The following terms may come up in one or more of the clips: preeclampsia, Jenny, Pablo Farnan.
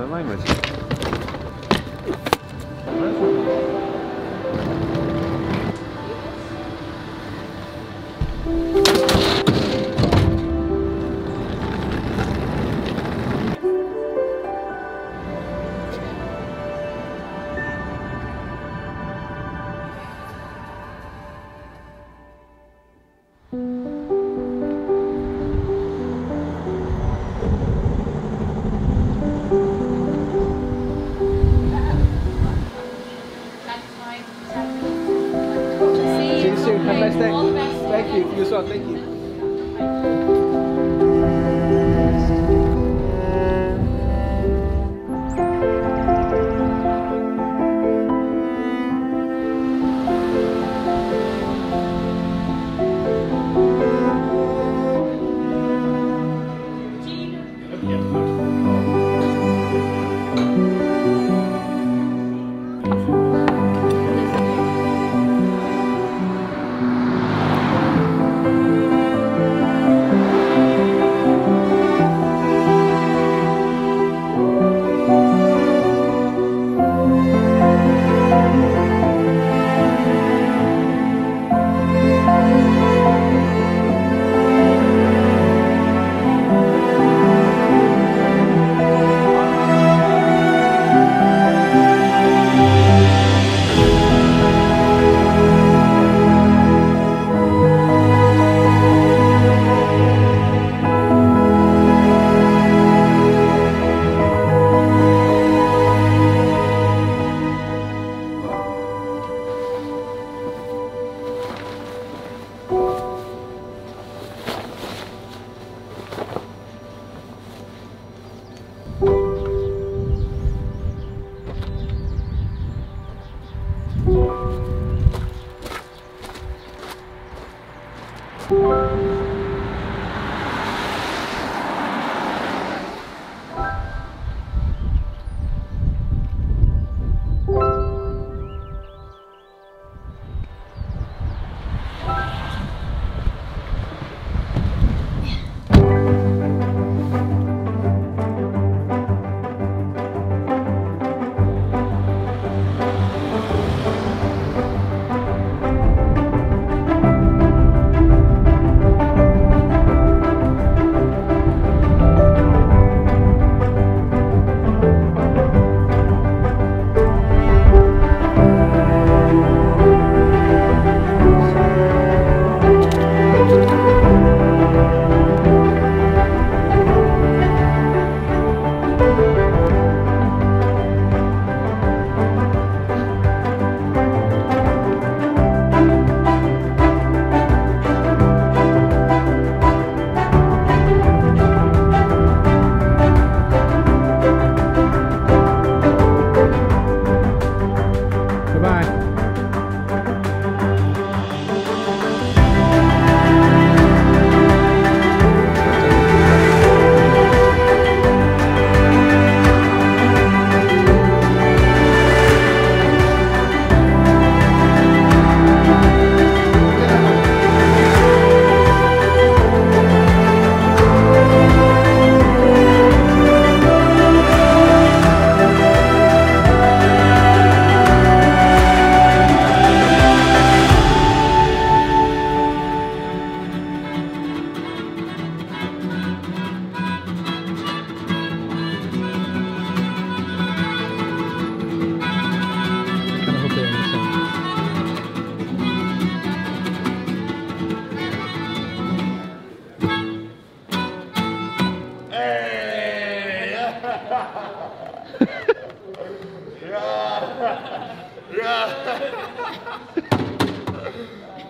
another language. Thank you, so thank you.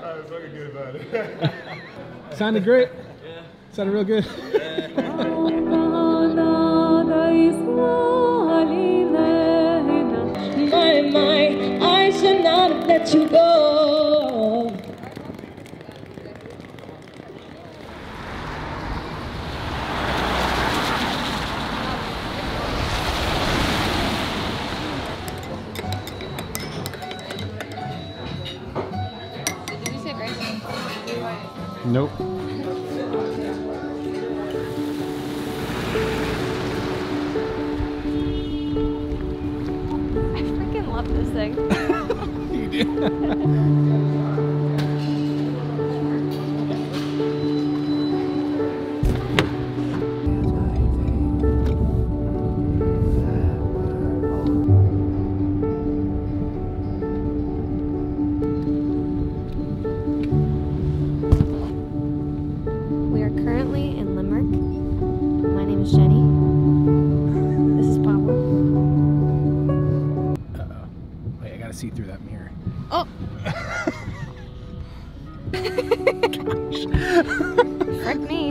I was fucking good about it. Sounded great. Yeah. Sounded real good. My, I should not have let you go. Nope. thing. You did. Jenny. This is Pablo. Uh-oh. Wait, I gotta see through that mirror. Oh! Gosh. Frick me.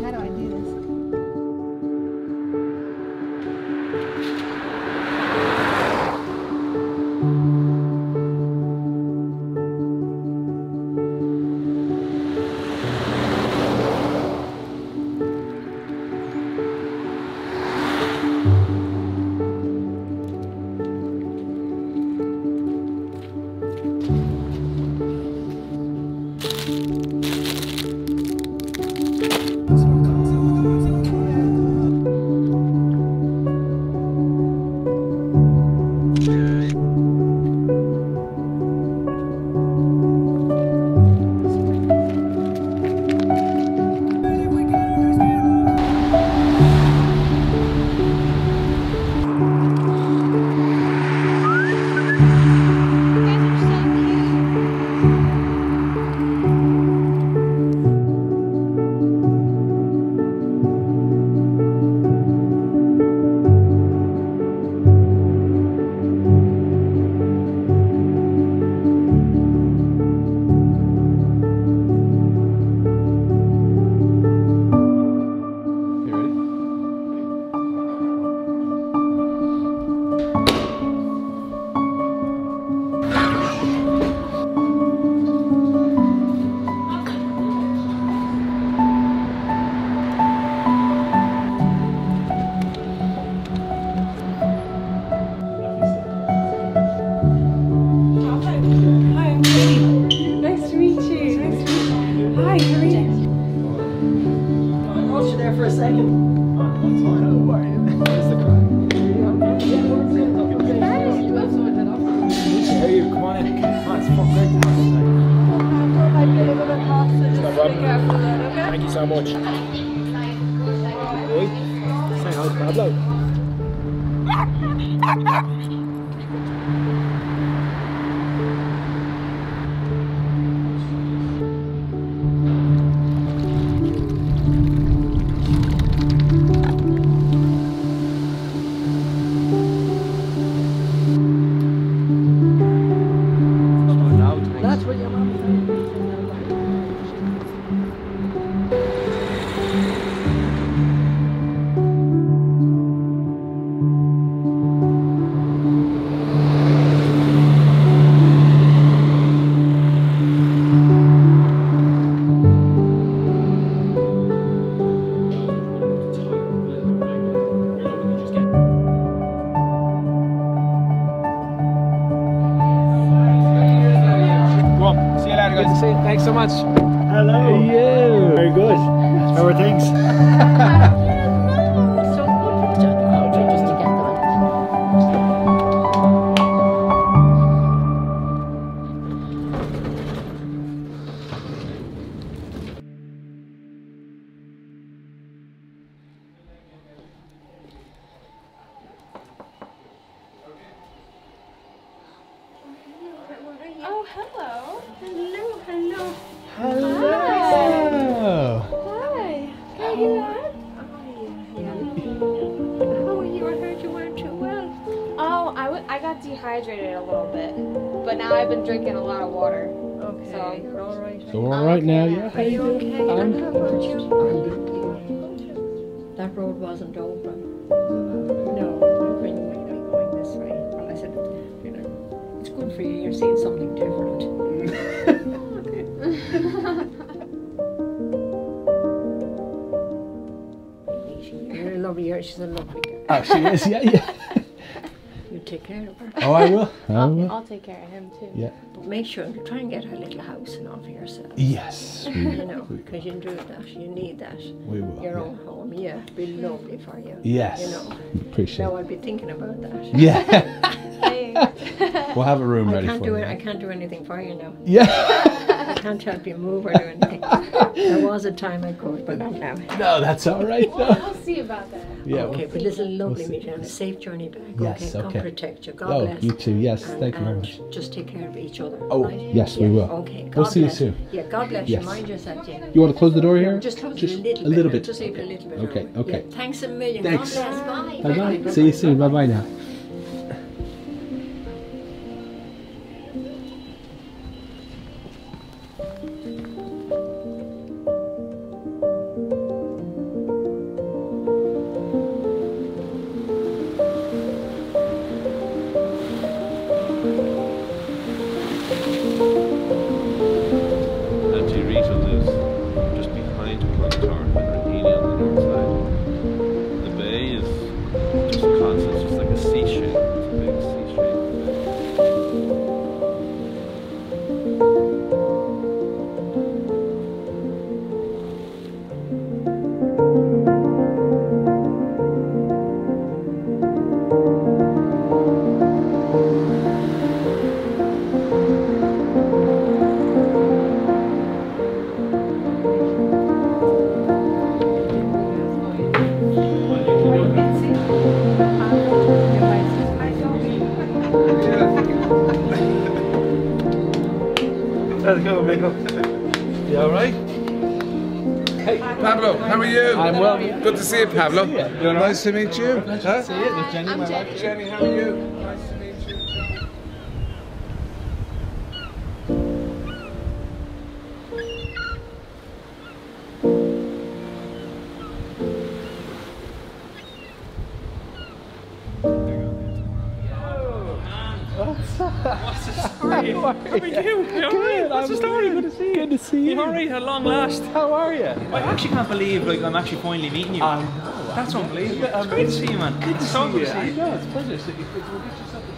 How do I do for a second. Where's the car? Thank you so much. Say hi to Pablo. Thanks so much. Hello. Yeah. Very good. How are things? Oh, hello. Hello, hello. Hello. Hi. Hi. How are you? How are you? I heard you weren't too well. Oh, I got dehydrated a little bit, but now I've been drinking a lot of water. Okay. So you're all right. So all right now, yeah. Are you okay? I'm good. That road wasn't over. No, we're not going this way. Well, I said, you know. It's good for you, you're seeing something different. You're a lovely girl, she's a lovely girl. Oh, she is, yeah, yeah. You take care of her. Oh, I will. I'll take care of him too. Yeah. But make sure to try and get her little house and all for yourself. Yes. You know, because you do that, you need that. We will. Your own home, yeah, be lovely for you. Yes. You know. Appreciate it. Now I'll be thinking about that. Yeah. Thanks. We'll have a room ready for you. I can't do anything for you now. Yeah. I can't help you move or do anything. There was a time I could, but not now. No, that's all right. No. We'll see about that. Yeah, okay, but this is lovely meeting and a safe journey back. Yes, okay. God protect you. God bless. You too, yes. Thank you very much. Just take care of each other. Oh, right? Yes, we will. Okay, God bless. We'll see you soon. Yeah, God bless you. Mind yourself, Jenny. You want to close the door here? Just close it a little bit. Just leave it a little bit. Okay, okay. Thanks a million. Thanks. God bless. Bye. Bye-bye. See you soon. Bye-bye now. Let's go, Michael. You alright? Hey, Pablo, how are you? I'm well. Good to see you, Pablo. Nice to meet you. Nice to see you. I'm Jenny. Jenny, how are you? Nice to meet you. What's the story? How are you? Good. What's the story? Good to see you. Good to see you. You alright? At long last. How are you? I actually can't believe I'm actually finally meeting you. I know. That's unbelievable. It's great to see you, man. Good to see you. It's so good to see you. I know. It's a pleasure.